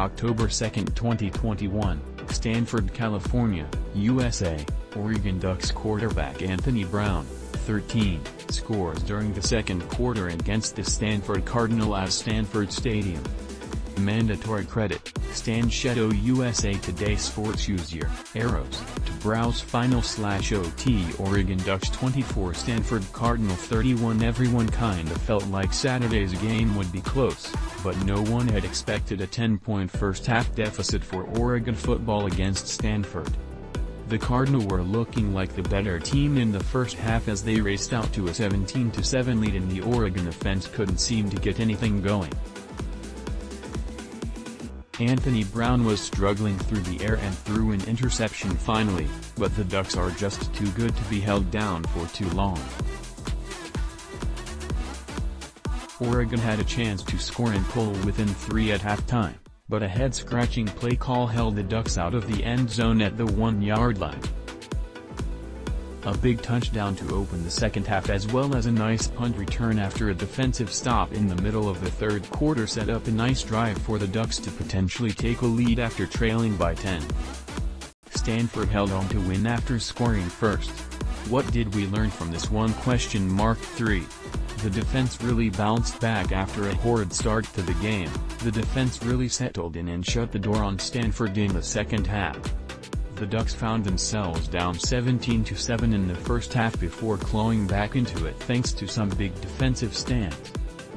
October 2, 2021, Stanford, California, USA. Oregon Ducks quarterback Anthony Brown, 13, scores during the second quarter against the Stanford Cardinal at Stanford Stadium. Mandatory credit, Stan Shadow USA Today Sports. Use your arrows to browse final/OT. Oregon Ducks 24, Stanford Cardinal 31. Everyone kind of felt like Saturday's game would be close, but no one had expected a 10-point first-half deficit for Oregon football against Stanford. The Cardinal were looking like the better team in the first half as they raced out to a 17-7 lead, and the Oregon offense couldn't seem to get anything going. Anthony Brown was struggling through the air and threw an interception finally, but the Ducks are just too good to be held down for too long. Oregon had a chance to score and pull within 3 at halftime, but a head-scratching play call held the Ducks out of the end zone at the 1-yard line. A big touchdown to open the second half, as well as a nice punt return after a defensive stop in the middle of the third quarter, set up a nice drive for the Ducks to potentially take a lead after trailing by 10. Stanford held on to win after scoring first. What did we learn from this one? ? The defense really bounced back after a horrid start to the game. The defense really settled in and shut the door on Stanford in the second half. The Ducks found themselves down 17-7 in the first half before clawing back into it thanks to some big defensive stands.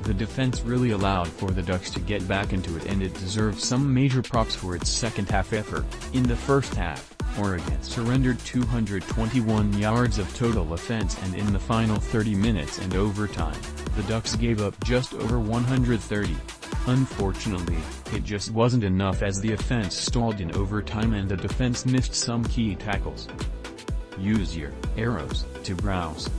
The defense really allowed for the Ducks to get back into it, and it deserves some major props for its second half effort. In the first half, Oregon surrendered 221 yards of total offense, and in the final 30 minutes and overtime, the Ducks gave up just over 130. Unfortunately, it just wasn't enough as the offense stalled in overtime and the defense missed some key tackles. Use your arrows to browse